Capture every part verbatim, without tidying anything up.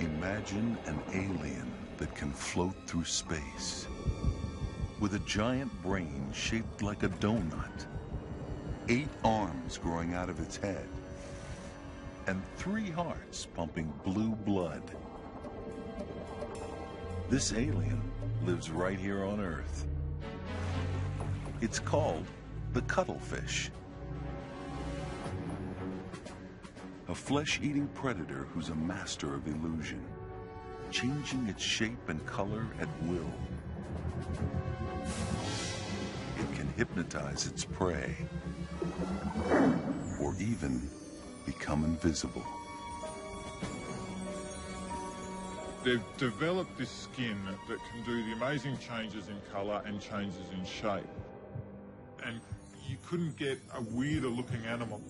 Imagine an alien that can float through space with a giant brain shaped like a donut, eight arms growing out of its head, and three hearts pumping blue blood. This alien lives right here on Earth. It's called the cuttlefish, a flesh-eating predator who's a master of illusion, changing its shape and color at will. It can hypnotize its prey, or even become invisible. They've developed this skin that can do the amazing changes in color and changes in shape. And you couldn't get a weirder looking animal.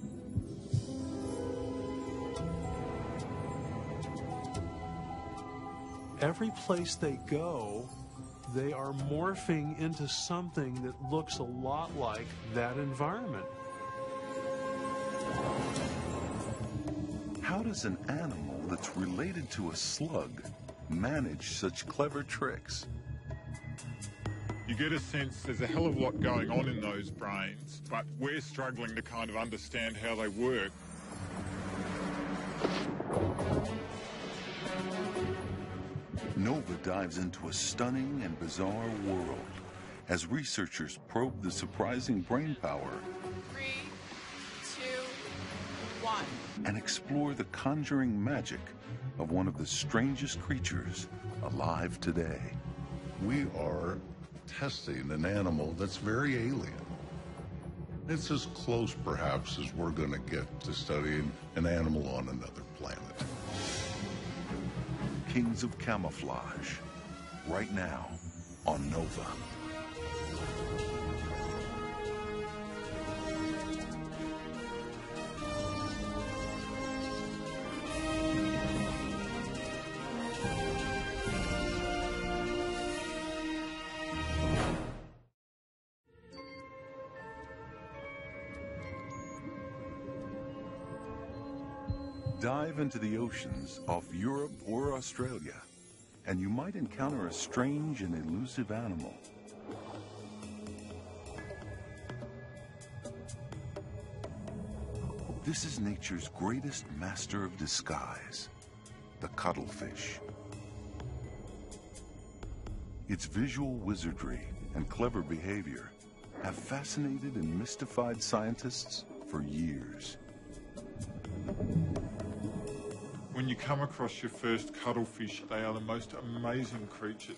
Every place they go, they are morphing into something that looks a lot like that environment. How does an animal that's related to a slug manage such clever tricks? You get a sense there's a hell of a lot going on in those brains, but we're struggling to kind of understand how they work. Nova dives into a stunning and bizarre world as researchers probe the surprising brain power. Three, two, one. And explore the conjuring magic of one of the strangest creatures alive today. We are testing an animal that's very alien. It's as close, perhaps, as we're going to get to studying an animal on another planet. Kings of Camouflage, right now on Nova. Dive into the oceans off Europe or Australia, and you might encounter a strange and elusive animal. This is nature's greatest master of disguise, the cuttlefish. Its visual wizardry and clever behavior have fascinated and mystified scientists for years. When you come across your first cuttlefish, they are the most amazing creatures.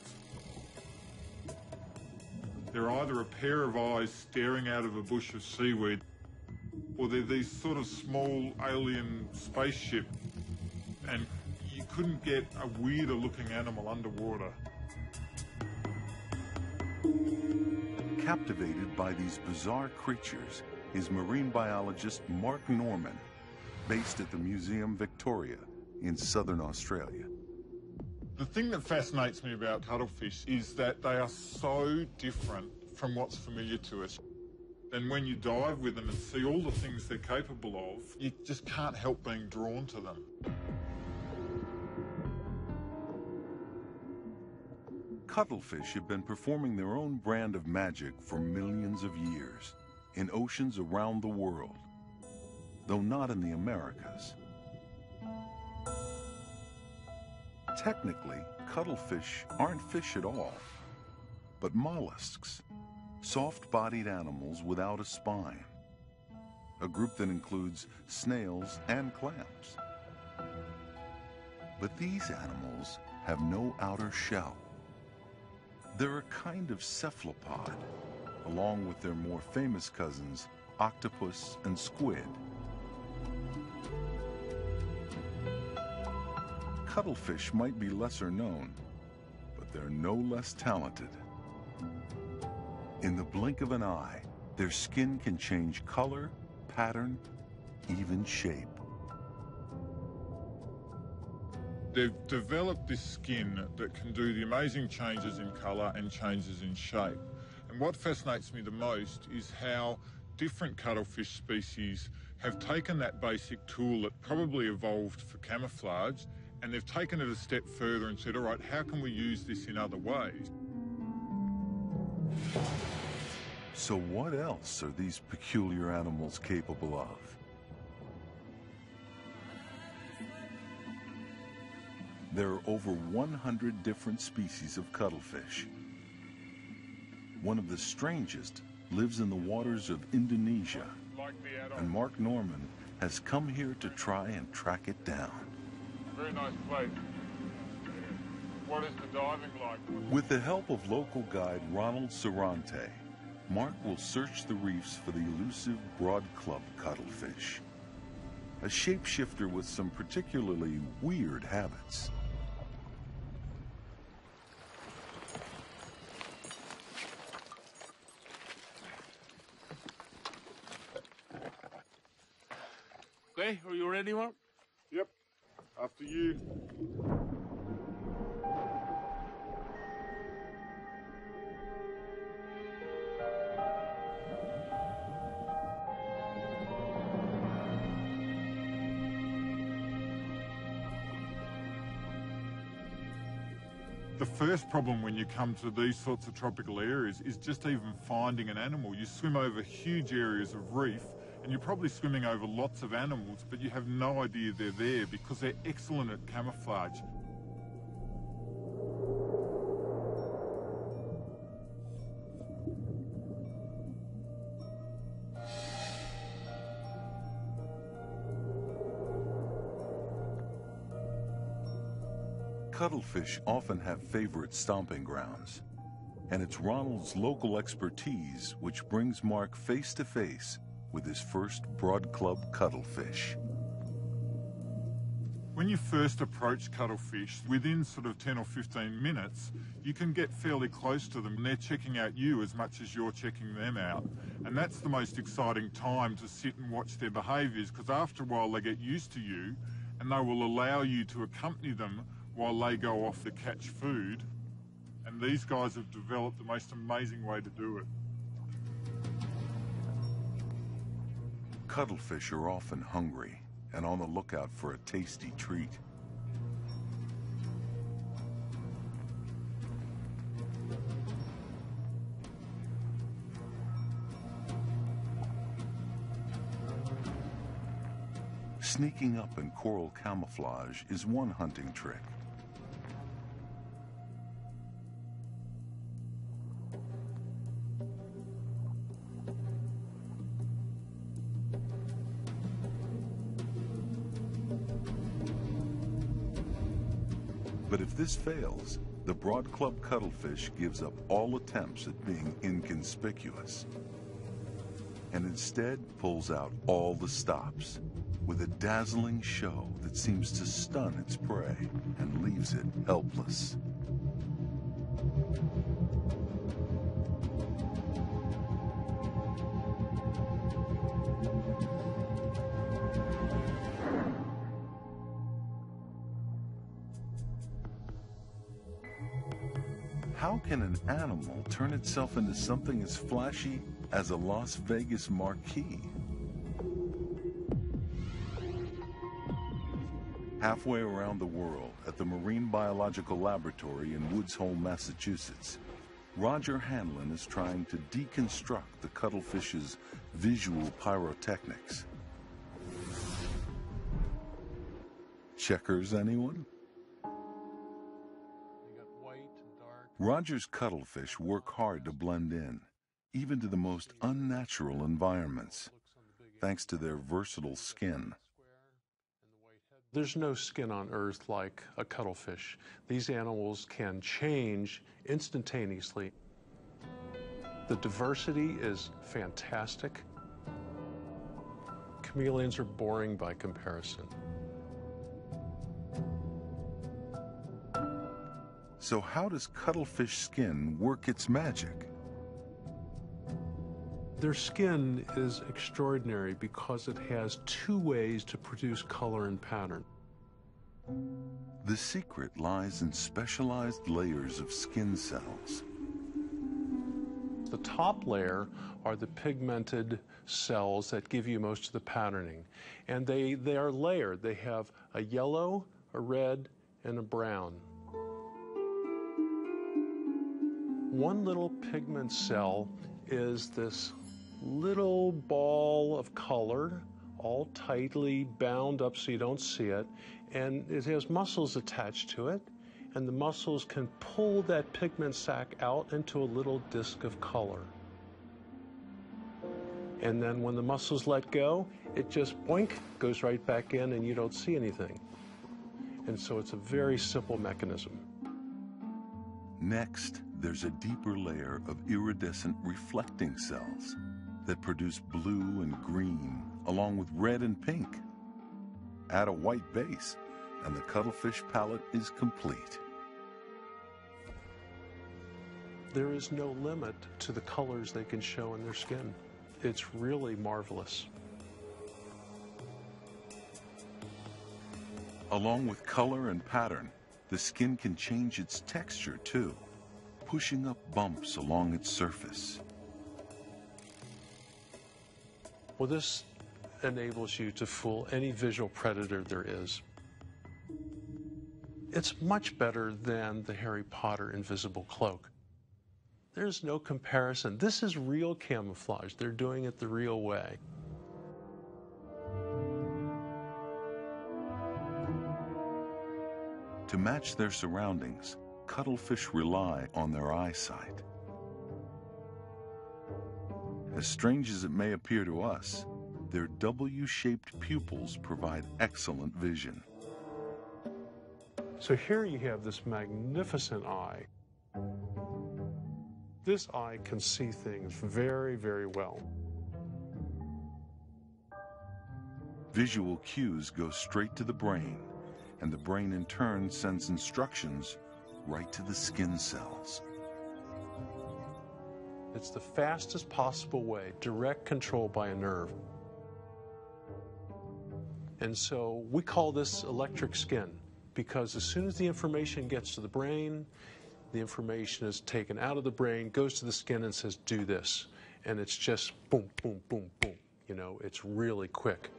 They're either a pair of eyes staring out of a bush of seaweed, or they're these sort of small alien spaceship, and you couldn't get a weirder looking animal underwater. Captivated by these bizarre creatures is marine biologist Mark Norman, based at the Museum Victoria in southern Australia. The thing that fascinates me about cuttlefish is that they are so different from what's familiar to us. And when you dive with them and see all the things they're capable of, you just can't help being drawn to them. Cuttlefish have been performing their own brand of magic for millions of years in oceans around the world, though not in the Americas. Technically, cuttlefish aren't fish at all, but mollusks, soft-bodied animals without a spine, a group that includes snails and clams. But these animals have no outer shell. They're a kind of cephalopod, along with their more famous cousins, octopus and squid. Cuttlefish might be lesser known, but they're no less talented. In the blink of an eye, their skin can change color, pattern, even shape. They've developed this skin that can do the amazing changes in color and changes in shape. And what fascinates me the most is how different cuttlefish species have taken that basic tool that probably evolved for camouflage, and they've taken it a step further and said, all right, how can we use this in other ways? So what else are these peculiar animals capable of? There are over one hundred different species of cuttlefish. One of the strangest lives in the waters of Indonesia, and Mark Norman has come here to try and track it down. Very nice place. What is the diving like? With the help of local guide Ronald Sorante, Mark will search the reefs for the elusive broadclub cuttlefish, a shapeshifter with some particularly weird habits. Okay, are you ready, Mark? Yep. After you. The first problem when you come to these sorts of tropical areas is just even finding an animal. You swim over huge areas of reef, and you're probably swimming over lots of animals, but you have no idea they're there because they're excellent at camouflage. Cuttlefish often have favorite stomping grounds, and it's Ronald's local expertise which brings Mark face to face with his first broadclub cuttlefish. When you first approach cuttlefish, within sort of ten or fifteen minutes, you can get fairly close to them, and they're checking out you as much as you're checking them out. And that's the most exciting time to sit and watch their behaviors, because after a while they get used to you, and they will allow you to accompany them while they go off to catch food. And these guys have developed the most amazing way to do it. Cuttlefish are often hungry and on the lookout for a tasty treat. Sneaking up in coral camouflage is one hunting trick. But if this fails, the broadclub cuttlefish gives up all attempts at being inconspicuous and instead pulls out all the stops with a dazzling show that seems to stun its prey and leaves it helpless. How can an animal turn itself into something as flashy as a Las Vegas marquee? Halfway around the world at the Marine Biological Laboratory in Woods Hole, Massachusetts, Roger Hanlon is trying to deconstruct the cuttlefish's visual pyrotechnics. Checkers, anyone? Roger's cuttlefish work hard to blend in, even to the most unnatural environments, thanks to their versatile skin. There's no skin on Earth like a cuttlefish. These animals can change instantaneously. The diversity is fantastic. Chameleons are boring by comparison. So how does cuttlefish skin work its magic? Their skin is extraordinary because it has two ways to produce color and pattern. The secret lies in specialized layers of skin cells. The top layer are the pigmented cells that give you most of the patterning. And they, they are layered. They have a yellow, a red, and a brown. One little pigment cell is this little ball of color, all tightly bound up so you don't see it, and it has muscles attached to it, and the muscles can pull that pigment sac out into a little disc of color. And then when the muscles let go, it just boink, goes right back in and you don't see anything. And so it's a very simple mechanism. Next, there's a deeper layer of iridescent reflecting cells that produce blue and green, along with red and pink. Add a white base, and the cuttlefish palette is complete. There is no limit to the colors they can show in their skin. It's really marvelous. Along with color and pattern, the skin can change its texture too, pushing up bumps along its surface. Well, this enables you to fool any visual predator there is. It's much better than the Harry Potter invisible cloak. There's no comparison. This is real camouflage. They're doing it the real way. To match their surroundings, cuttlefish rely on their eyesight. As strange as it may appear to us, their W-shaped pupils provide excellent vision. So here you have this magnificent eye. This eye can see things very, very well. Visual cues go straight to the brain, and the brain in turn sends instructions right to the skin cells. It's the fastest possible way, direct control by a nerve. And so we call this electric skin, because as soon as the information gets to the brain, the information is taken out of the brain, goes to the skin and says, do this. And it's just boom, boom, boom, boom. You know, it's really quick.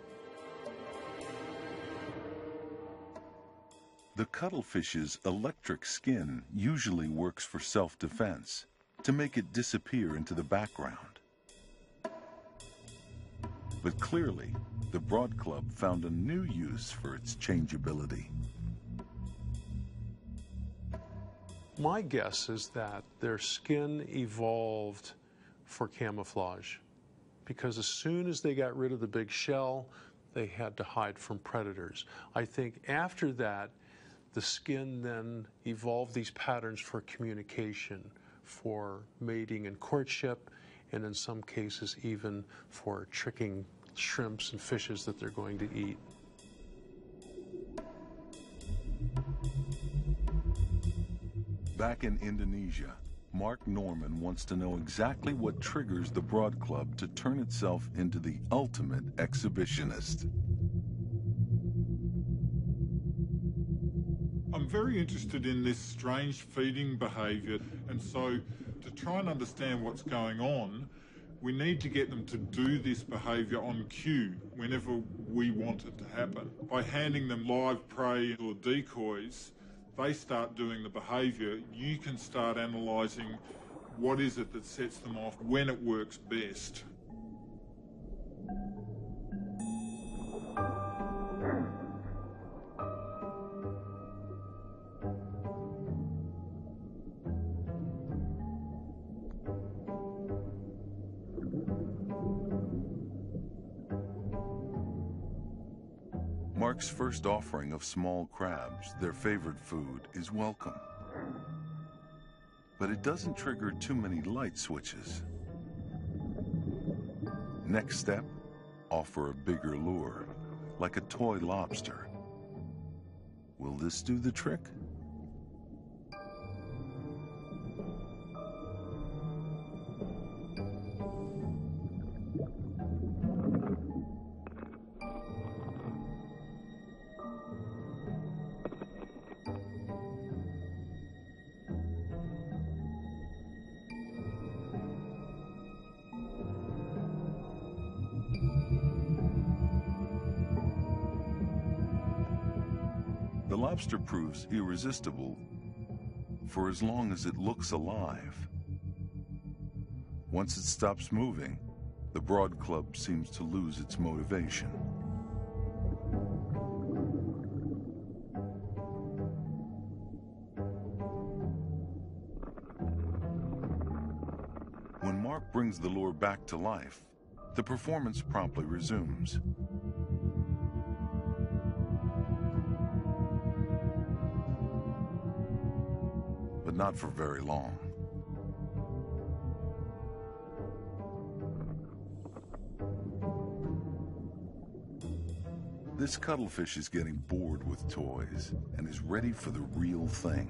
The cuttlefish's electric skin usually works for self-defense, to make it disappear into the background. But clearly, the broadclub found a new use for its changeability. My guess is that their skin evolved for camouflage, because as soon as they got rid of the big shell, they had to hide from predators. I think after that, the skin then evolved these patterns for communication, for mating and courtship, and in some cases even for tricking shrimps and fishes that they're going to eat. Back in Indonesia, Mark Norman wants to know exactly what triggers the broadclub to turn itself into the ultimate exhibitionist. I'm very interested in this strange feeding behavior, and so to try and understand what's going on, we need to get them to do this behavior on cue whenever we want it to happen. By handing them live prey or decoys, they start doing the behavior. You can start analyzing what is it that sets them off, when it works best. Mark's first offering of small crabs, their favorite food, is welcome. But it doesn't trigger too many light switches. Next step, offer a bigger lure, like a toy lobster. Will this do the trick? lobster proves irresistible for as long as it looks alive. Once it stops moving, the broad club seems to lose its motivation. When Mark brings the lure back to life, the performance promptly resumes. But not for very long. This cuttlefish is getting bored with toys and is ready for the real thing.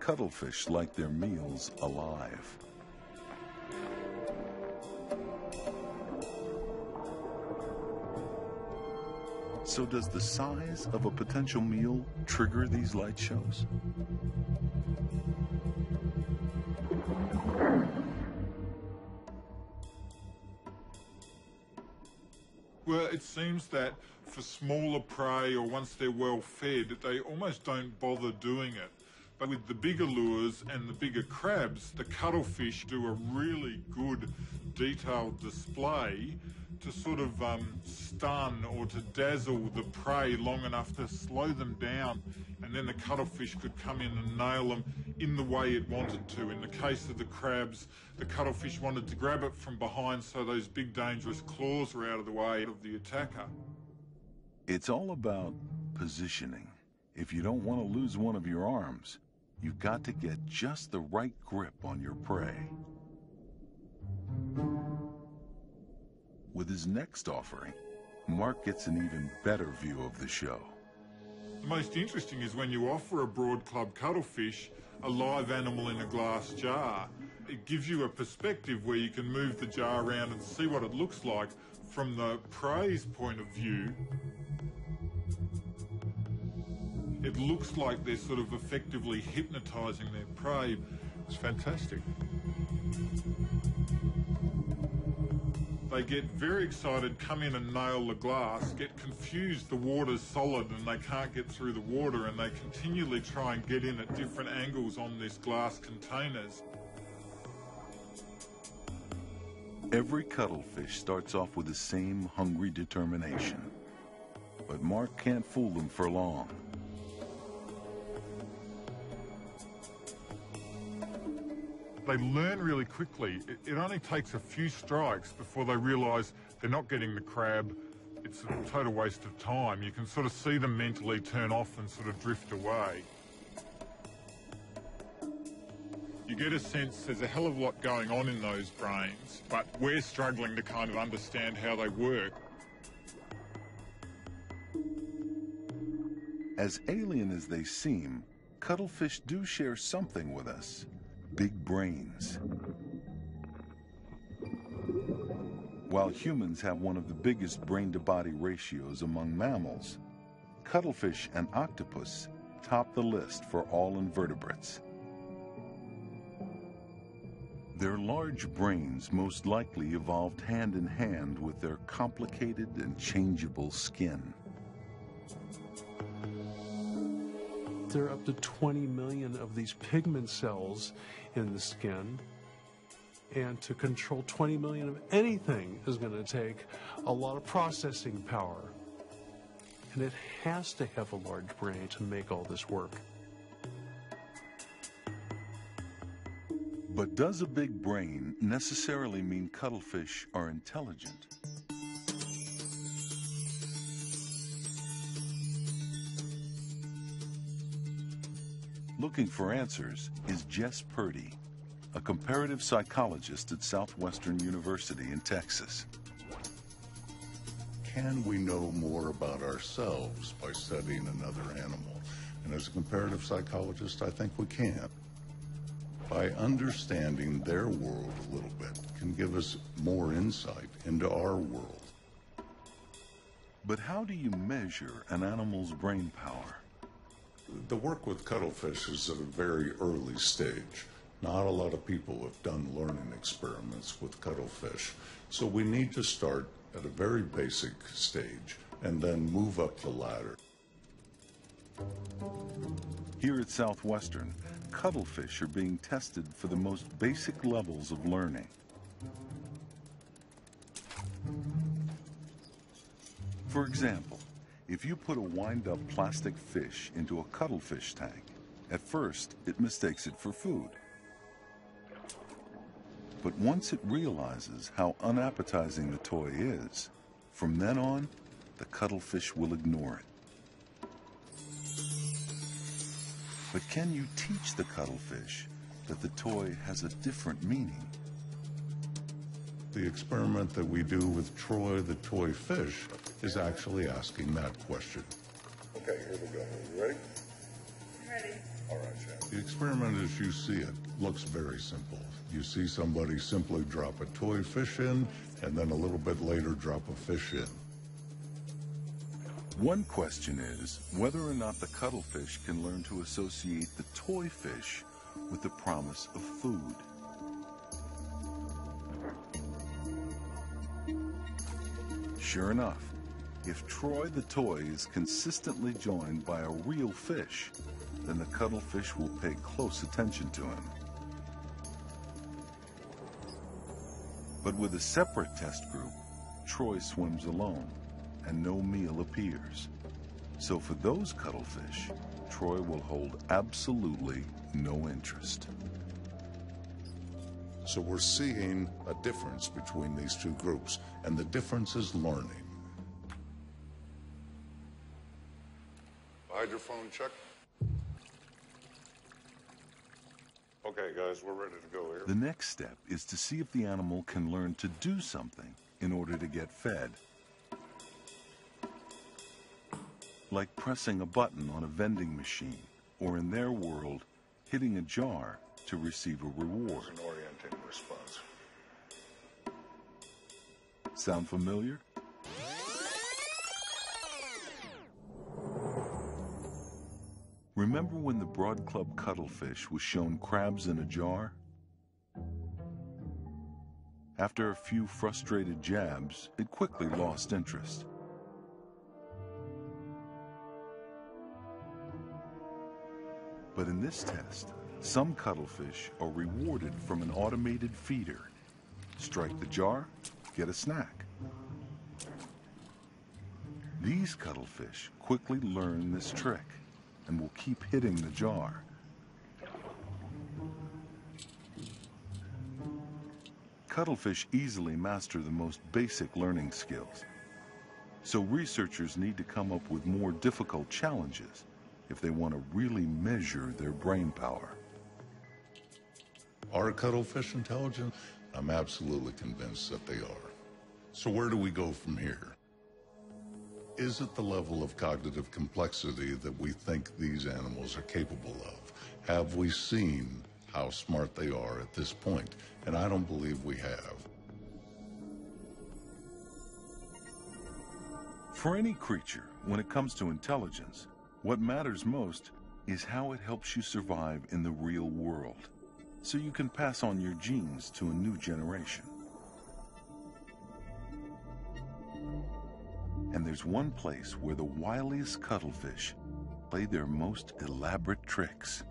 Cuttlefish like their meals alive. So does the size of a potential meal trigger these light shows? Well, it seems that for smaller prey, or once they're well fed, they almost don't bother doing it. But with the bigger lures and the bigger crabs, the cuttlefish do a really good detailed display to sort of um, stun or to dazzle the prey long enough to slow them down, and then the cuttlefish could come in and nail them in the way it wanted to. In the case of the crabs, the cuttlefish wanted to grab it from behind so those big dangerous claws were out of the way of the attacker. It's all about positioning. If you don't want to lose one of your arms, you've got to get just the right grip on your prey. With his next offering, Mark gets an even better view of the show. The most interesting is when you offer a broad club cuttlefish a live animal in a glass jar. It gives you a perspective where you can move the jar around and see what it looks like from the prey's point of view. It looks like they're sort of effectively hypnotising their prey. It's fantastic. They get very excited, come in and nail the glass, get confused, the water's solid and they can't get through the water, and they continually try and get in at different angles on these glass containers. Every cuttlefish starts off with the same hungry determination. But Mark can't fool them for long. They learn really quickly. It only takes a few strikes before they realise they're not getting the crab. It's a total waste of time. You can sort of see them mentally turn off and sort of drift away. You get a sense there's a hell of a lot going on in those brains, but we're struggling to kind of understand how they work. As alien as they seem, cuttlefish do share something with us. Big brains. While humans have one of the biggest brain-to-body ratios among mammals, cuttlefish and octopus top the list for all invertebrates. Their large brains most likely evolved hand-in-hand with their complicated and changeable skin. There are up to twenty million of these pigment cells in the skin, and to control twenty million of anything is going to take a lot of processing power, and it has to have a large brain to make all this work. But does a big brain necessarily mean cuttlefish are intelligent? Looking for answers is Jess Purdy, a comparative psychologist at Southwestern University in Texas. Can we know more about ourselves by studying another animal? And as a comparative psychologist, I think we can. By understanding their world a little bit, can give us more insight into our world. But how do you measure an animal's brain power? The work with cuttlefish is at a very early stage. Not a lot of people have done learning experiments with cuttlefish. So we need to start at a very basic stage and then move up the ladder. Here at Southwestern, cuttlefish are being tested for the most basic levels of learning. For example, if you put a wind-up plastic fish into a cuttlefish tank, at first it mistakes it for food. But once it realizes how unappetizing the toy is, from then on, the cuttlefish will ignore it. But can you teach the cuttlefish that the toy has a different meaning? The experiment that we do with Troy the toy fish is actually asking that question. Okay, here we go. Are you ready? I'm ready. All right, Chad. The experiment as you see it looks very simple. You see somebody simply drop a toy fish in, and then a little bit later drop a fish in. One question is whether or not the cuttlefish can learn to associate the toy fish with the promise of food. Sure enough, if Troy the toy is consistently joined by a real fish, then the cuttlefish will pay close attention to him. But with a separate test group, Troy swims alone, and no meal appears. So for those cuttlefish, Troy will hold absolutely no interest. So we're seeing a difference between these two groups, and the difference is learning. Hydrophone check. Okay, guys, we're ready to go here. The next step is to see if the animal can learn to do something in order to get fed. Like pressing a button on a vending machine, or in their world, hitting a jar to receive a reward. An orienting response. Sound familiar? Remember when the Broad Club cuttlefish was shown crabs in a jar? After a few frustrated jabs, it quickly lost interest. But in this test, some cuttlefish are rewarded from an automated feeder. Strike the jar, get a snack. These cuttlefish quickly learn this trick and will keep hitting the jar. Cuttlefish easily master the most basic learning skills. So researchers need to come up with more difficult challenges if they want to really measure their brain power. Are cuttlefish intelligent? I'm absolutely convinced that they are. So where do we go from here? Is it the level of cognitive complexity that we think these animals are capable of? Have we seen how smart they are at this point? And I don't believe we have. For any creature, when it comes to intelligence, what matters most is how it helps you survive in the real world, so you can pass on your genes to a new generation. And there's one place where the wiliest cuttlefish play their most elaborate tricks.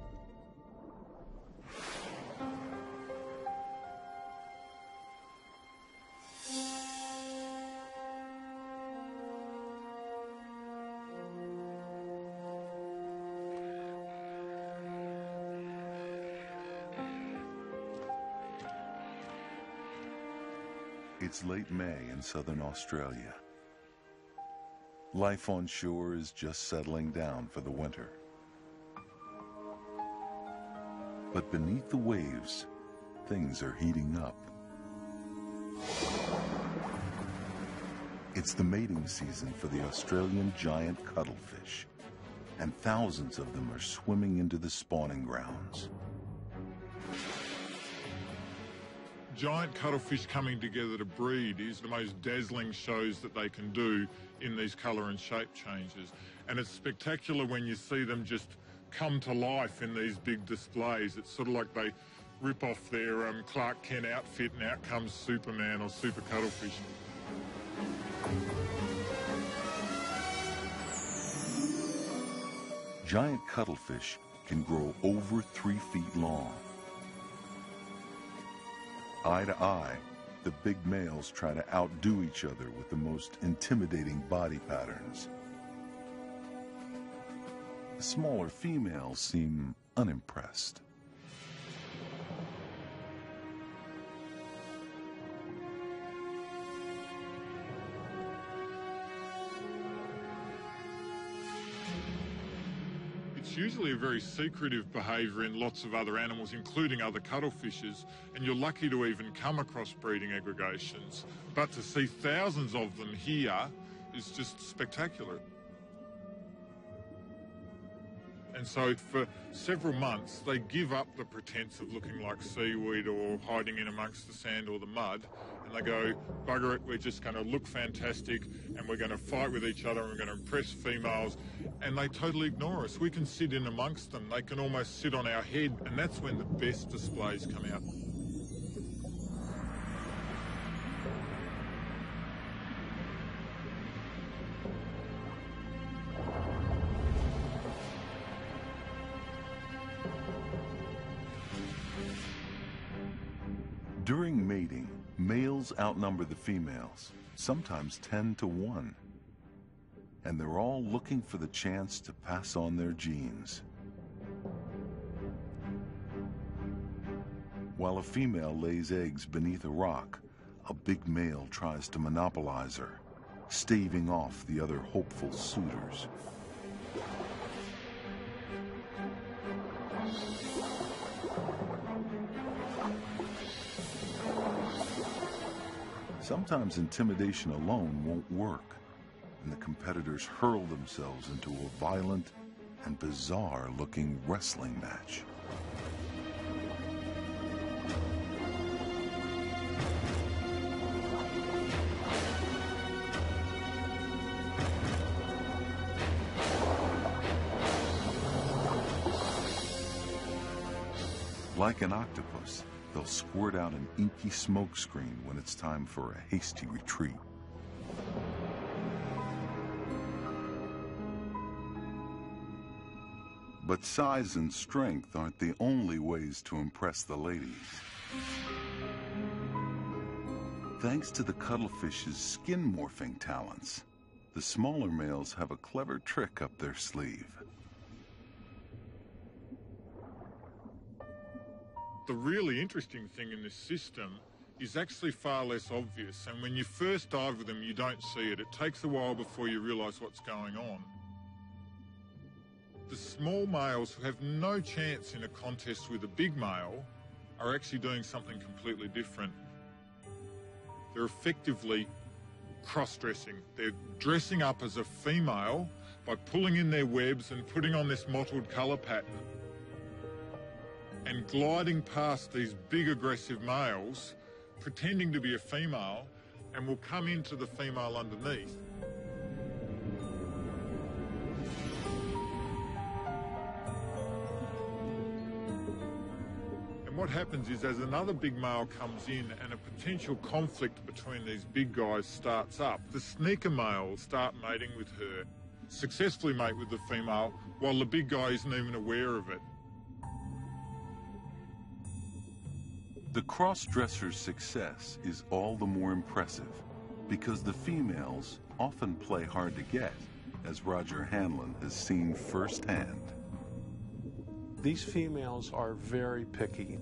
It's late May in southern Australia. Life on shore is just settling down for the winter. But beneath the waves, things are heating up. It's the mating season for the Australian giant cuttlefish, and thousands of them are swimming into the spawning grounds. Giant cuttlefish coming together to breed is the most dazzling shows that they can do in these colour and shape changes. And it's spectacular when you see them just come to life in these big displays. It's sort of like they rip off their um, Clark Kent outfit and out comes Superman or Super Cuttlefish. Giant cuttlefish can grow over three feet long. Eye to eye, the big males try to outdo each other with the most intimidating body patterns. The smaller females seem unimpressed. It's usually a very secretive behaviour in lots of other animals, including other cuttlefishes, and you're lucky to even come across breeding aggregations. But to see thousands of them here is just spectacular. And so for several months, they give up the pretense of looking like seaweed or hiding in amongst the sand or the mud, and they go, bugger it, we're just going to look fantastic, and we're going to fight with each other, and we're going to impress females, and they totally ignore us. We can sit in amongst them. They can almost sit on our head, and that's when the best displays come out. During mating, males outnumber the females, sometimes ten to one. And they're all looking for the chance to pass on their genes. While a female lays eggs beneath a rock, a big male tries to monopolize her, staving off the other hopeful suitors. Sometimes intimidation alone won't work, and the competitors hurl themselves into a violent and bizarre-looking wrestling match. Like an octopus, they'll squirt out an inky smoke screen when it's time for a hasty retreat. But size and strength aren't the only ways to impress the ladies. Thanks to the cuttlefish's skin morphing talents, the smaller males have a clever trick up their sleeve. The really interesting thing in this system is actually far less obvious, and when you first dive with them, you don't see it. It takes a while before you realise what's going on. The small males who have no chance in a contest with a big male are actually doing something completely different. They're effectively cross-dressing. They're dressing up as a female by pulling in their webs and putting on this mottled colour pattern, and gliding past these big aggressive males, pretending to be a female, and will come into the female underneath. And what happens is, as another big male comes in and a potential conflict between these big guys starts up, the sneaker males start mating with her, successfully mate with the female, while the big guy isn't even aware of it. The cross-dresser's success is all the more impressive because the females often play hard to get, as Roger Hanlon has seen firsthand. These females are very picky.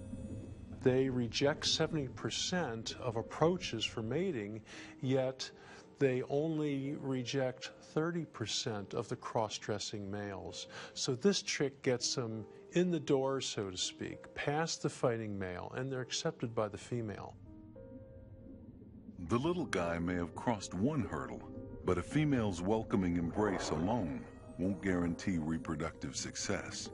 They reject seventy percent of approaches for mating, yet they only reject thirty percent of the cross-dressing males. So this trick gets them in the door, so to speak, past the fighting male, and they're accepted by the female. The little guy may have crossed one hurdle, but a female's welcoming embrace alone won't guarantee reproductive success.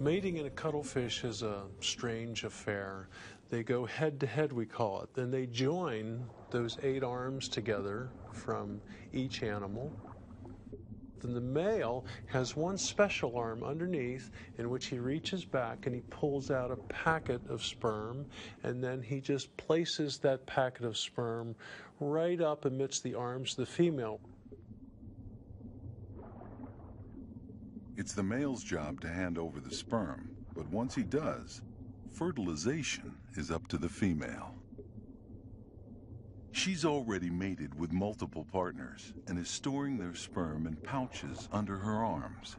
Mating in a cuttlefish is a strange affair. They go head to head, we call it. Then they join those eight arms together from each animal. Then the male has one special arm underneath in which he reaches back and he pulls out a packet of sperm, and then he just places that packet of sperm right up amidst the arms of the female. It's the male's job to hand over the sperm, but once he does, fertilization is up to the female. She's already mated with multiple partners and is storing their sperm in pouches under her arms.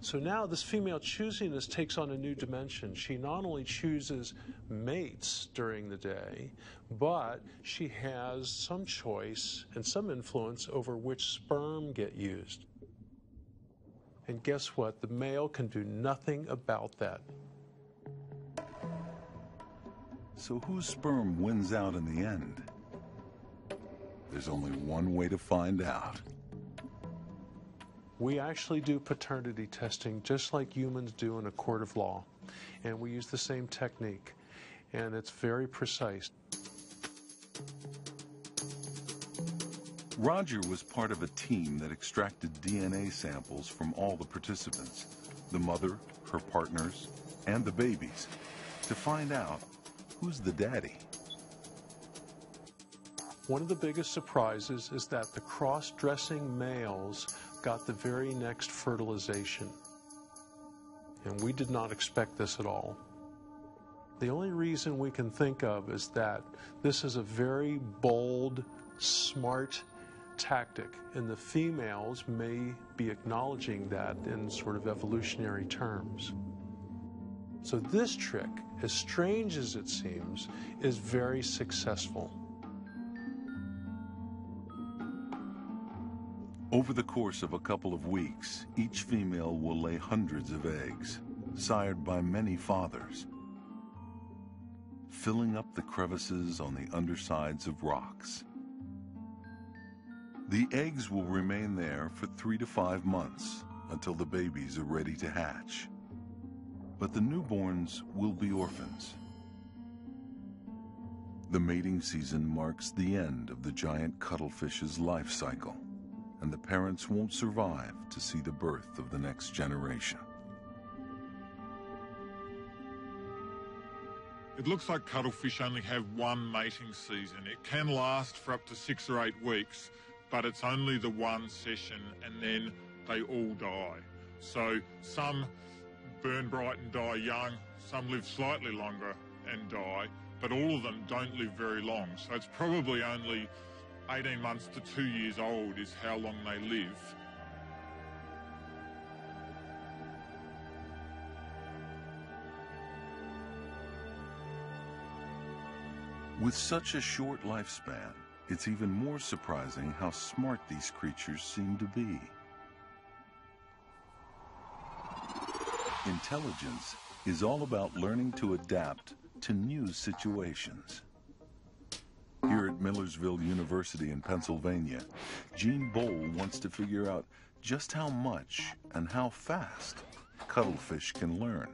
So now this female choosiness takes on a new dimension. She not only chooses mates during the day, but she has some choice and some influence over which sperm get used. And guess what? The male can do nothing about that. So whose sperm wins out in the end? There's only one way to find out. We actually do paternity testing just like humans do in a court of law. And we use the same technique. And it's very precise. Roger was part of a team that extracted D N A samples from all the participants, the mother, her partners, and the babies, to find out who's the daddy. One of the biggest surprises is that the cross-dressing males got the very next fertilization. And we did not expect this at all. The only reason we can think of is that this is a very bold, smart tactic, and the females may be acknowledging that in sort of evolutionary terms. So this trick, as strange as it seems, is very successful. Over the course of a couple of weeks, each female will lay hundreds of eggs, sired by many fathers, filling up the crevices on the undersides of rocks. The eggs will remain there for three to five months until the babies are ready to hatch. But the newborns will be orphans. The mating season marks the end of the giant cuttlefish's life cycle, and the parents won't survive to see the birth of the next generation. It looks like cuttlefish only have one mating season. It can last for up to six or eight weeks, but it's only the one session, and then they all die. So some burn bright and die young, some live slightly longer and die, but all of them don't live very long. So it's probably only eighteen months to two years old is how long they live. With such a short lifespan, it's even more surprising how smart these creatures seem to be. Intelligence is all about learning to adapt to new situations. Here at Millersville University in Pennsylvania, Jean Bowl wants to figure out just how much and how fast cuttlefish can learn.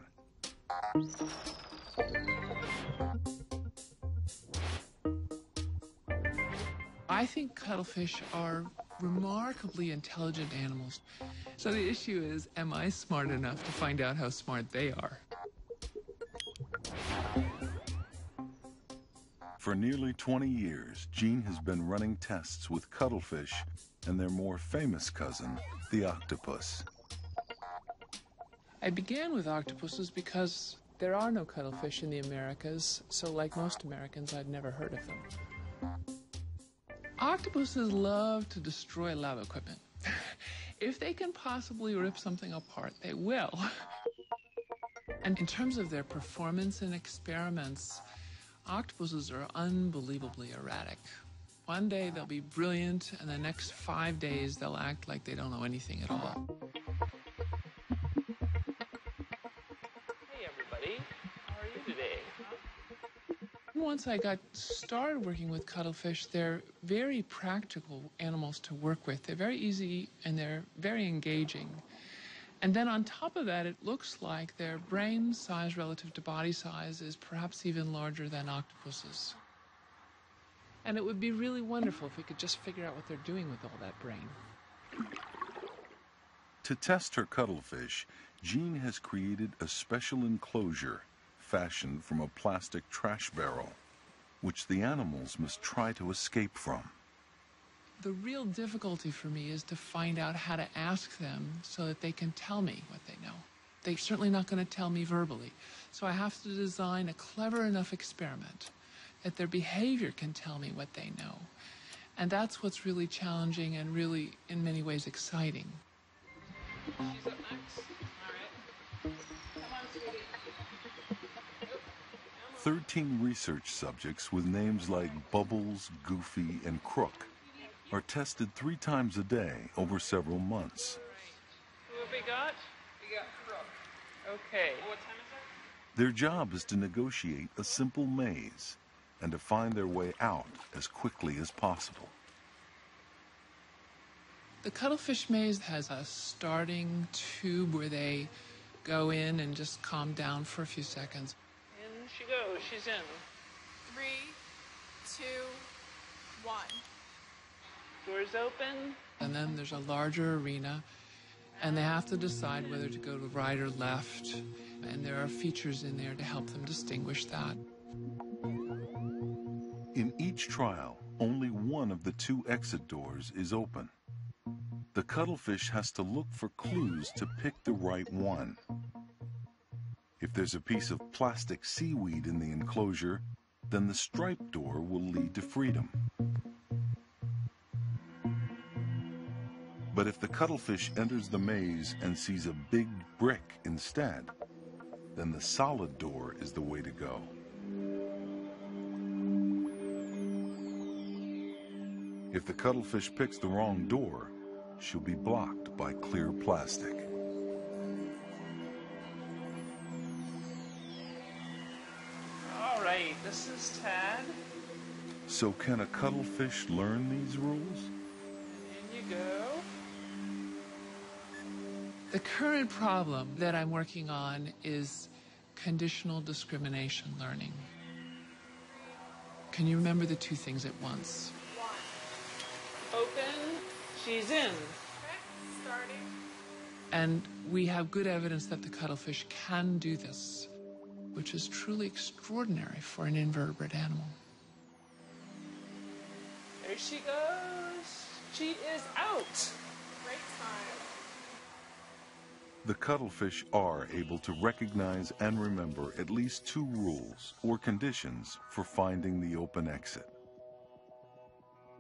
I think cuttlefish are remarkably intelligent animals. So the issue is, am I smart enough to find out how smart they are? For nearly twenty years, Jean has been running tests with cuttlefish and their more famous cousin, the octopus. I began with octopuses because there are no cuttlefish in the Americas, so like most Americans, I'd never heard of them. Octopuses love to destroy lab equipment. If they can possibly rip something apart, they will. And in terms of their performance in experiments, octopuses are unbelievably erratic. One day they'll be brilliant, and the next five days they'll act like they don't know anything at all. Hey everybody, how are you today? Once I got started working with cuttlefish, they're very practical animals to work with. They're very easy and they're very engaging. And then on top of that, it looks like their brain size relative to body size is perhaps even larger than octopuses. And it would be really wonderful if we could just figure out what they're doing with all that brain. To test her cuttlefish, Jean has created a special enclosure fashioned from a plastic trash barrel, which the animals must try to escape from. The real difficulty for me is to find out how to ask them so that they can tell me what they know. They're certainly not going to tell me verbally, so I have to design a clever enough experiment that their behavior can tell me what they know. And that's what's really challenging and really, in many ways, exciting. She's up next. All right. Come on, sweetie. Thirteen research subjects with names like Bubbles, Goofy, and Crook are tested three times a day over several months. All right. Who have we got? We got Crook. Okay. What time is it? Their job is to negotiate a simple maze and to find their way out as quickly as possible. The cuttlefish maze has a starting tube where they go in and just calm down for a few seconds. In she goes, she's in. Three, two, one. Doors open. And then there's a larger arena, and they have to decide whether to go to right or left, and there are features in there to help them distinguish that. In each trial, only one of the two exit doors is open. The cuttlefish has to look for clues to pick the right one. If there's a piece of plastic seaweed in the enclosure, then the striped door will lead to freedom. But if the cuttlefish enters the maze and sees a big brick instead, then the solid door is the way to go. If the cuttlefish picks the wrong door, she'll be blocked by clear plastic. All right, this is Tad. So can a cuttlefish learn these rules? In you go. The current problem that I'm working on is conditional discrimination learning. Can you remember the two things at once? Open, she's in. Okay, starting. And we have good evidence that the cuttlefish can do this, which is truly extraordinary for an invertebrate animal. There she goes. She is out. Great time. The cuttlefish are able to recognize and remember at least two rules or conditions for finding the open exit.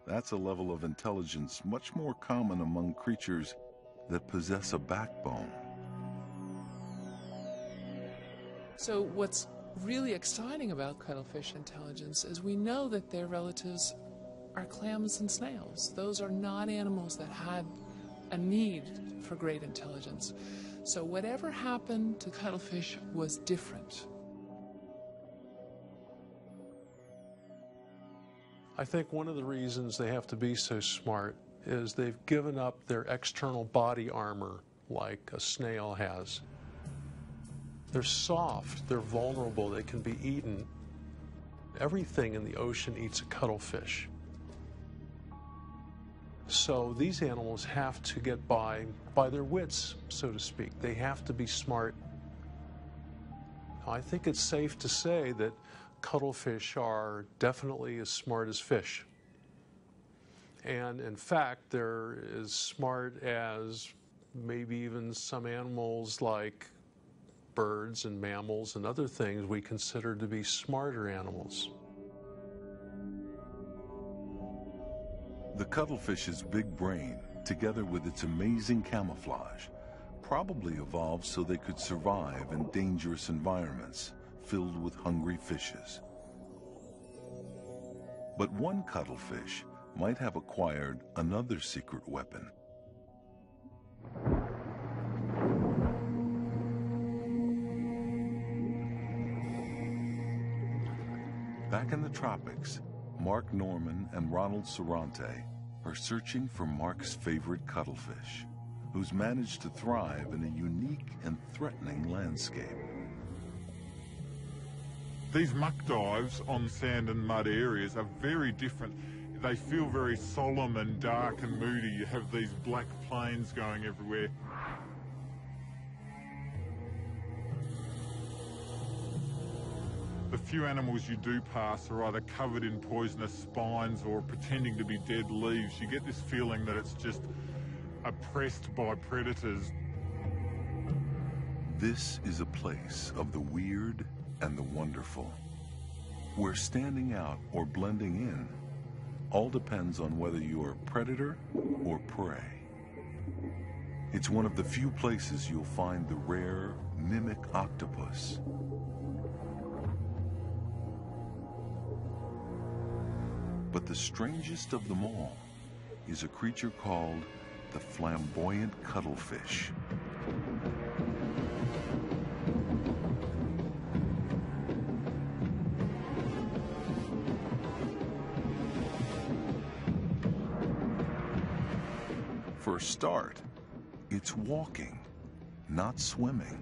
That's a level of intelligence much more common among creatures that possess a backbone. So what's really exciting about cuttlefish intelligence is we know that their relatives are clams and snails. Those are not animals that had a need for great intelligence. So whatever happened to cuttlefish was different. I think one of the reasons they have to be so smart is they've given up their external body armor like a snail has. They're soft, they're vulnerable, they can be eaten. Everything in the ocean eats a cuttlefish. So these animals have to get by by their wits, so to speak. They have to be smart. I think it's safe to say that cuttlefish are definitely as smart as fish. And in fact, they're as smart as maybe even some animals like birds and mammals and other things we consider to be smarter animals. The cuttlefish's big brain, together with its amazing camouflage, probably evolved so they could survive in dangerous environments filled with hungry fishes. But one cuttlefish might have acquired another secret weapon. Back in the tropics, Mark Norman and Ronald Sorante are searching for Mark's favorite cuttlefish, who's managed to thrive in a unique and threatening landscape. These muck dives on sand and mud areas are very different. They feel very solemn and dark and moody. You have these black planes going everywhere. The few animals you do pass are either covered in poisonous spines or pretending to be dead leaves. You get this feeling that it's just oppressed by predators. This is a place of the weird and the wonderful, where standing out or blending in all depends on whether you are a predator or prey. It's one of the few places you'll find the rare mimic octopus. But the strangest of them all is a creature called the flamboyant cuttlefish. For a start, it's walking, not swimming.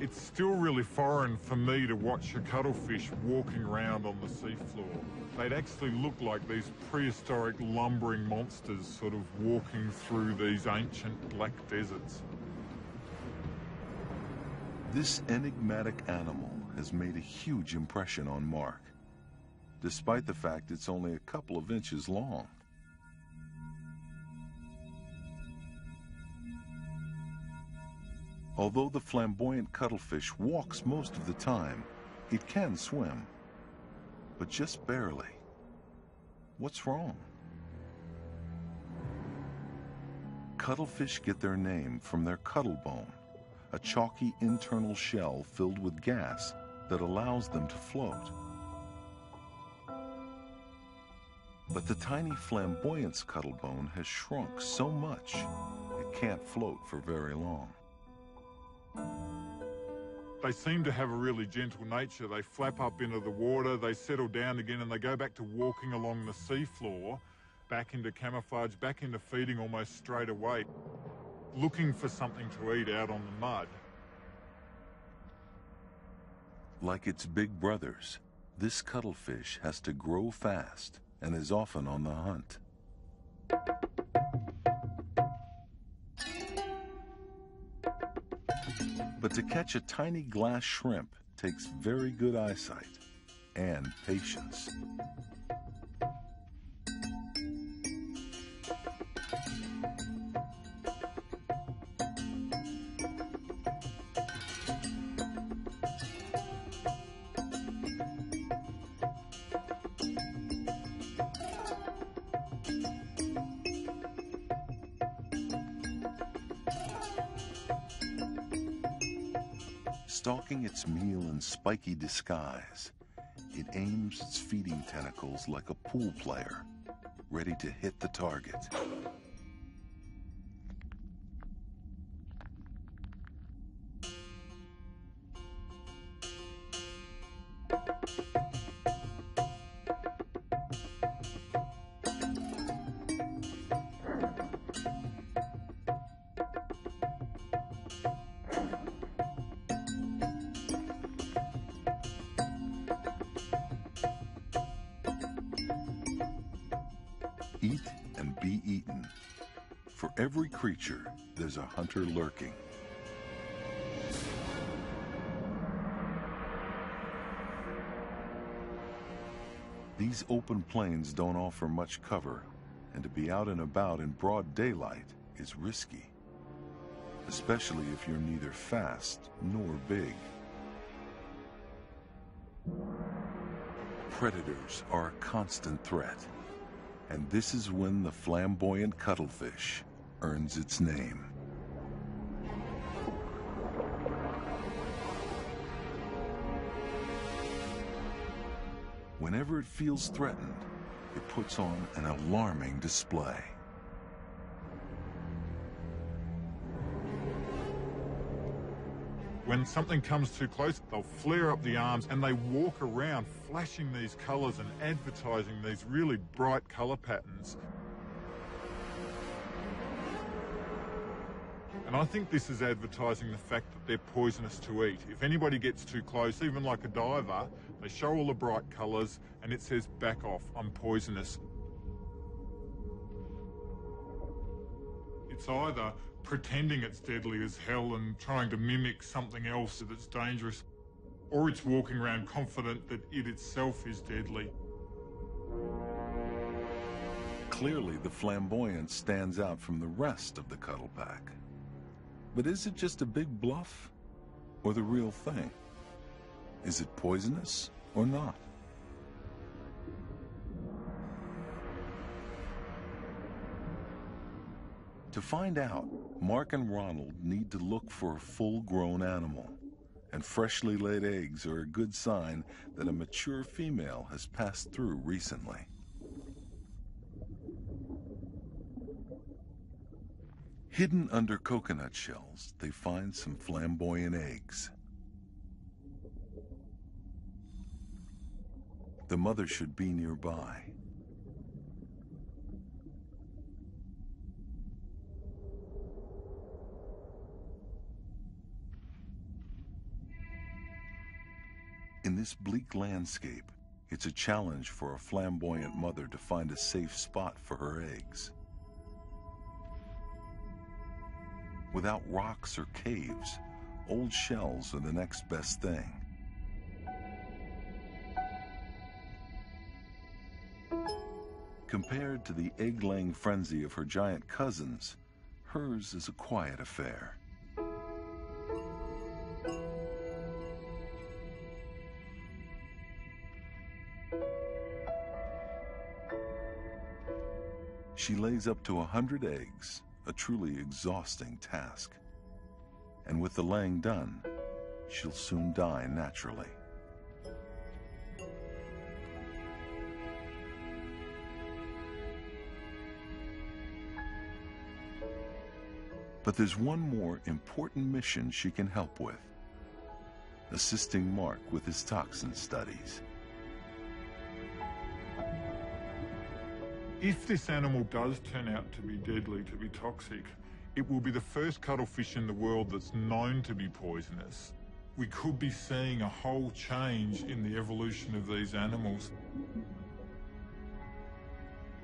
It's still really foreign for me to watch a cuttlefish walking around on the seafloor. They'd actually look like these prehistoric lumbering monsters sort of walking through these ancient black deserts. This enigmatic animal has made a huge impression on Mark, despite the fact it's only a couple of inches long. Although the flamboyant cuttlefish walks most of the time, it can swim, but just barely. What's wrong? Cuttlefish get their name from their cuttle bone, a chalky internal shell filled with gas that allows them to float. But the tiny flamboyant's cuttlebone has shrunk so much it can't float for very long. They seem to have a really gentle nature. They flap up into the water, they settle down again, and they go back to walking along the seafloor, back into camouflage, back into feeding almost straight away, looking for something to eat out on the mud. Like its big brothers, this cuttlefish has to grow fast and is often on the hunt. But to catch a tiny glass shrimp takes very good eyesight and patience. Stalking its meal in spiky disguise, it aims its feeding tentacles like a pool player, ready to hit the target. Creature, there's a hunter lurking. These open plains don't offer much cover, and to be out and about in broad daylight is risky, especially if you're neither fast nor big. Predators are a constant threat, and this is when the flamboyant cuttlefish earns its name. Whenever it feels threatened, it puts on an alarming display. When something comes too close, they'll flare up the arms and they walk around flashing these colors and advertising these really bright color patterns. And I think this is advertising the fact that they're poisonous to eat. If anybody gets too close, even like a diver, they show all the bright colours and it says, back off, I'm poisonous. It's either pretending it's deadly as hell and trying to mimic something else that's dangerous, or it's walking around confident that it itself is deadly. Clearly, the flamboyant stands out from the rest of the cuddle pack. But is it just a big bluff or the real thing? Is it poisonous or not? To find out, Mark and Ronald need to look for a full-grown animal, and freshly laid eggs are a good sign that a mature female has passed through recently. Hidden under coconut shells, they find some flamboyant eggs. The mother should be nearby. In this bleak landscape, it's a challenge for a flamboyant mother to find a safe spot for her eggs. Without rocks or caves, old shells are the next best thing. Compared to the egg-laying frenzy of her giant cousins, hers is a quiet affair. She lays up to a hundred eggs. A truly exhausting task. And with the laying done, she'll soon die naturally. But there's one more important mission she can help with, assisting Mark with his toxin studies. If this animal does turn out to be deadly, to be toxic, it will be the first cuttlefish in the world that's known to be poisonous. We could be seeing a whole change in the evolution of these animals.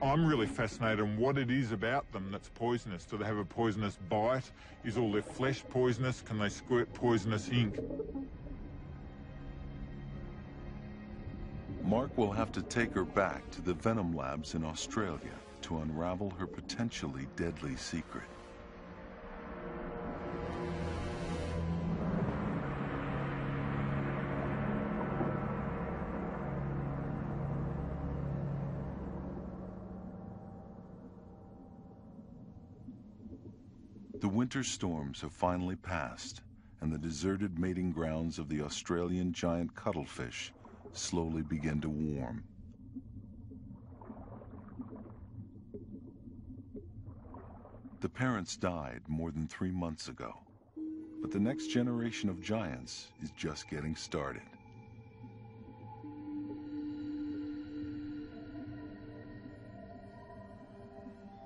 I'm really fascinated on what it is about them that's poisonous. Do they have a poisonous bite? Is all their flesh poisonous? Can they squirt poisonous ink? Mark will have to take her back to the venom labs in Australia to unravel her potentially deadly secret. The winter storms have finally passed, and the deserted mating grounds of the Australian giant cuttlefish slowly begin to warm. The parents died more than three months ago, but the next generation of giants is just getting started.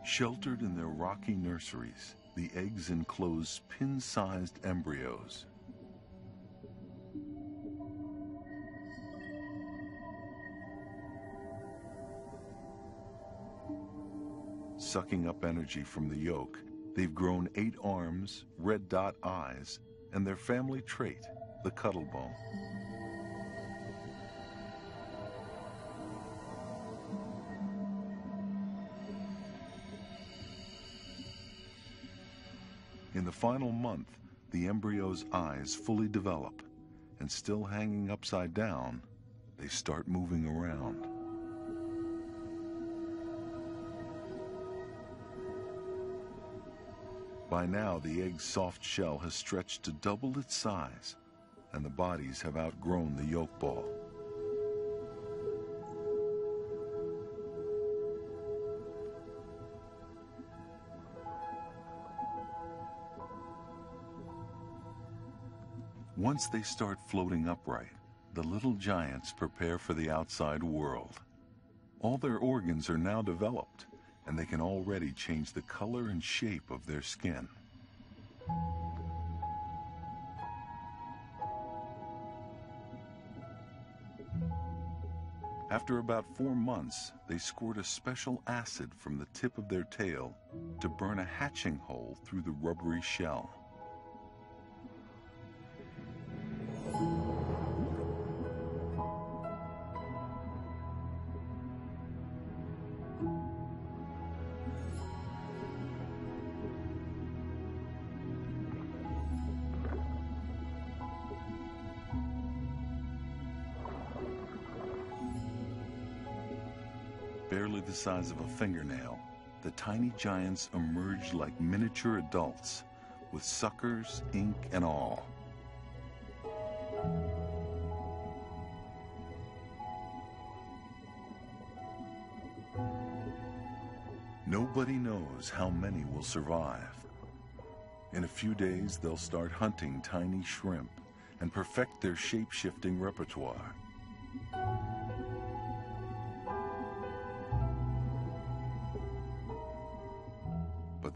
Sheltered in their rocky nurseries, the eggs enclose pin-sized embryos. Sucking up energy from the yolk, they've grown eight arms, red dot eyes, and their family trait, the cuddle bone. In the final month, the embryo's eyes fully develop, and still hanging upside down, they start moving around. By now, the egg's soft shell has stretched to double its size, and the bodies have outgrown the yolk ball. Once they start floating upright, the little giants prepare for the outside world. All their organs are now developed, and they can already change the color and shape of their skin. After about four months, they squirt a special acid from the tip of their tail to burn a hatching hole through the rubbery shell. Barely the size of a fingernail, the tiny giants emerge like miniature adults, with suckers, ink, and all. Nobody knows how many will survive. In a few days, they'll start hunting tiny shrimp and perfect their shape-shifting repertoire.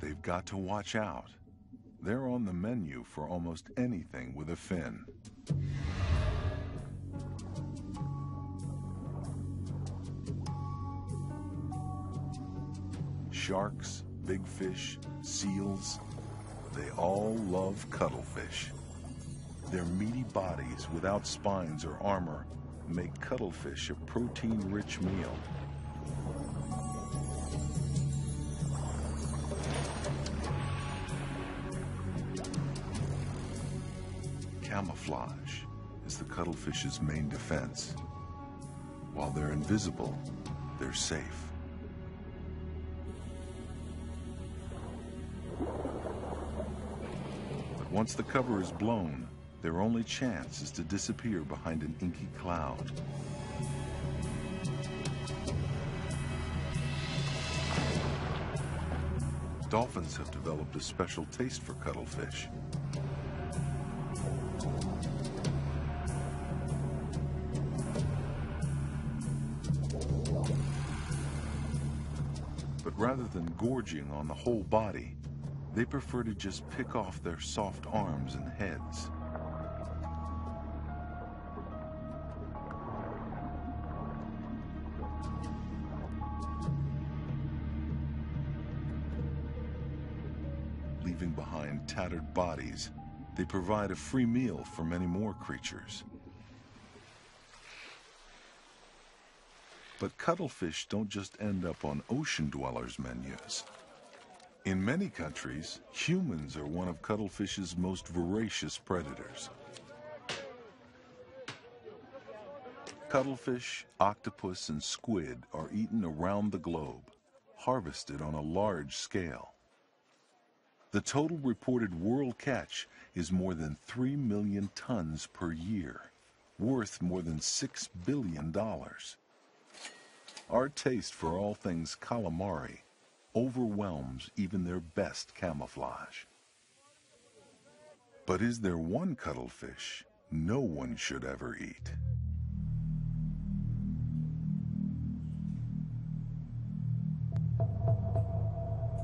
They've got to watch out. They're on the menu for almost anything with a fin. Sharks, big fish, seals, they all love cuttlefish. Their meaty bodies without spines or armor make cuttlefish a protein-rich meal. Camouflage is the cuttlefish's main defense. While they're invisible, they're safe. But once the cover is blown, their only chance is to disappear behind an inky cloud. Dolphins have developed a special taste for cuttlefish. Rather than gorging on the whole body, they prefer to just pick off their soft arms and heads. Leaving behind tattered bodies, they provide a free meal for many more creatures. But cuttlefish don't just end up on ocean dwellers' menus. In many countries, humans are one of cuttlefish's most voracious predators. Cuttlefish, octopus, and squid are eaten around the globe, harvested on a large scale. The total reported world catch is more than three million tons per year, worth more than six billion dollars. Our taste for all things calamari overwhelms even their best camouflage. But is there one cuttlefish no one should ever eat?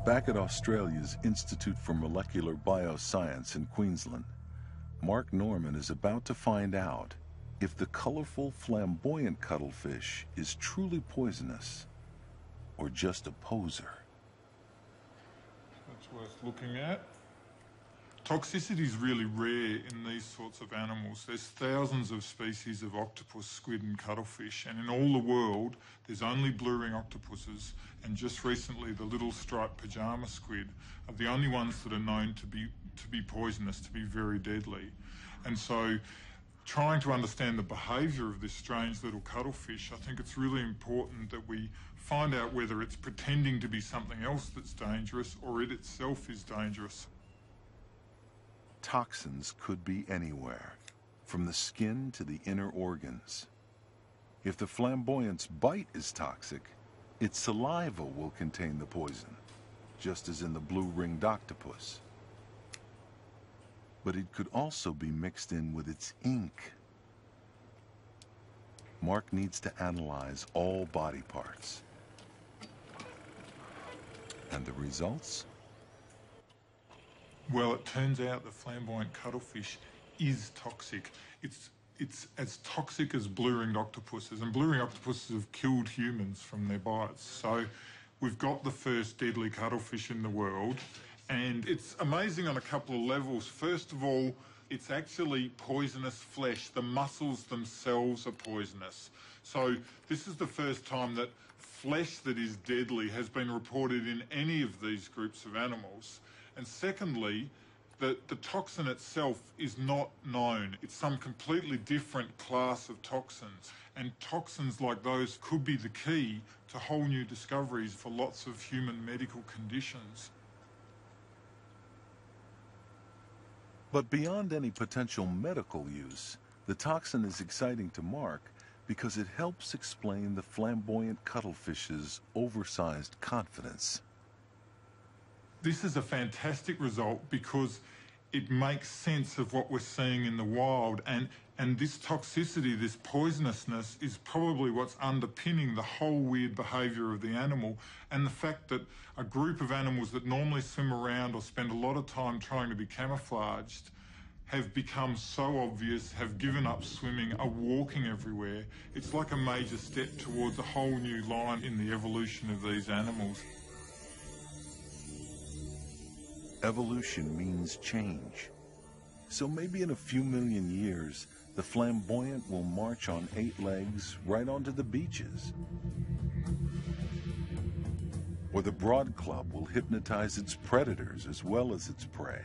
Back at Australia's Institute for Molecular Bioscience in Queensland, Mark Norman is about to find out if the colorful, flamboyant cuttlefish is truly poisonous or just a poser. That's worth looking at. Toxicity is really rare in these sorts of animals. There's thousands of species of octopus, squid and cuttlefish, and in all the world there's only blue ring octopuses, and just recently the little striped pajama squid are the only ones that are known to be, to be poisonous, to be very deadly. And so trying to understand the behaviour of this strange little cuttlefish, I think it's really important that we find out whether it's pretending to be something else that's dangerous or it itself is dangerous. Toxins could be anywhere, from the skin to the inner organs. If the flamboyant's bite is toxic, its saliva will contain the poison, just as in the blue-ringed octopus. But it could also be mixed in with its ink. Mark needs to analyze all body parts. And the results? Well, it turns out the flamboyant cuttlefish is toxic. It's, it's as toxic as blue-ringed octopuses, and blue-ringed octopuses have killed humans from their bites. So we've got the first deadly cuttlefish in the world, and it's amazing on a couple of levels. First of all, it's actually poisonous flesh. The muscles themselves are poisonous. So this is the first time that flesh that is deadly has been reported in any of these groups of animals. And secondly, that the toxin itself is not known. It's some completely different class of toxins. And toxins like those could be the key to whole new discoveries for lots of human medical conditions. But beyond any potential medical use, the toxin is exciting to Mark because it helps explain the flamboyant cuttlefish's oversized confidence. This is a fantastic result because it makes sense of what we're seeing in the wild, and, and this toxicity, this poisonousness, is probably what's underpinning the whole weird behaviour of the animal, and the fact that a group of animals that normally swim around or spend a lot of time trying to be camouflaged have become so obvious, have given up swimming, are walking everywhere. It's like a major step towards a whole new line in the evolution of these animals. Evolution means change. So maybe in a few million years, the flamboyant will march on eight legs right onto the beaches. Or the broadclub will hypnotize its predators as well as its prey.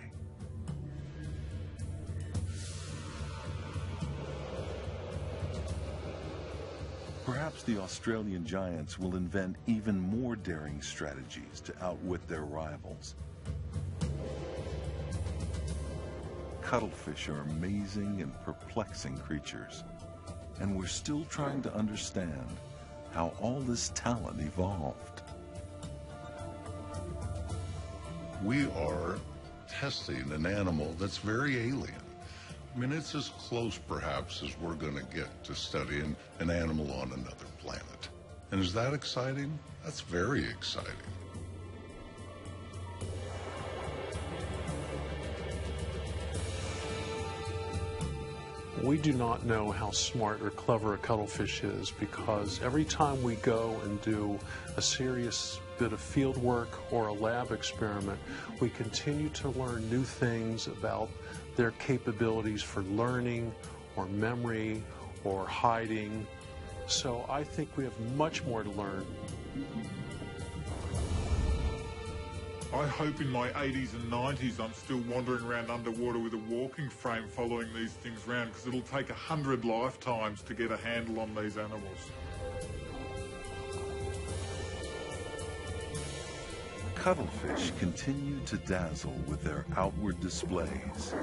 Perhaps the Australian giants will invent even more daring strategies to outwit their rivals. Cuttlefish are amazing and perplexing creatures, and we're still trying to understand how all this talent evolved. We are testing an animal that's very alien. I mean, it's as close, perhaps, as we're going to get to studying an animal on another planet. And is that exciting? That's very exciting. We do not know how smart or clever a cuttlefish is, because every time we go and do a serious bit of field work or a lab experiment, we continue to learn new things about their capabilities for learning or memory or hiding. So I think we have much more to learn. I hope in my eighties and nineties I'm still wandering around underwater with a walking frame following these things around, because it'll take a hundred lifetimes to get a handle on these animals. Cuttlefish continue to dazzle with their outward displays.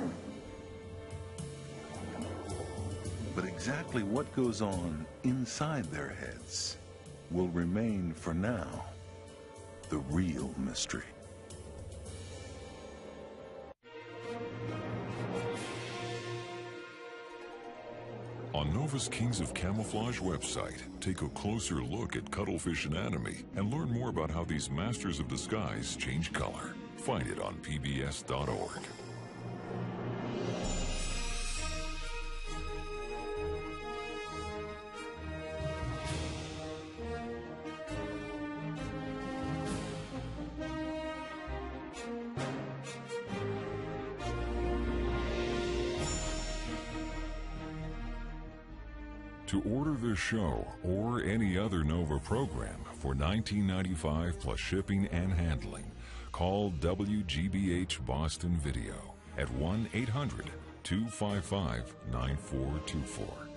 But exactly what goes on inside their heads will remain, for now, the real mystery. On Nova's Kings of Camouflage website, take a closer look at cuttlefish anatomy and learn more about how these masters of disguise change color. Find it on P B S dot org. To order this show or any other Nova program for nineteen ninety-five dollars plus shipping and handling, call W G B H Boston Video at one eight hundred two five five nine four two four.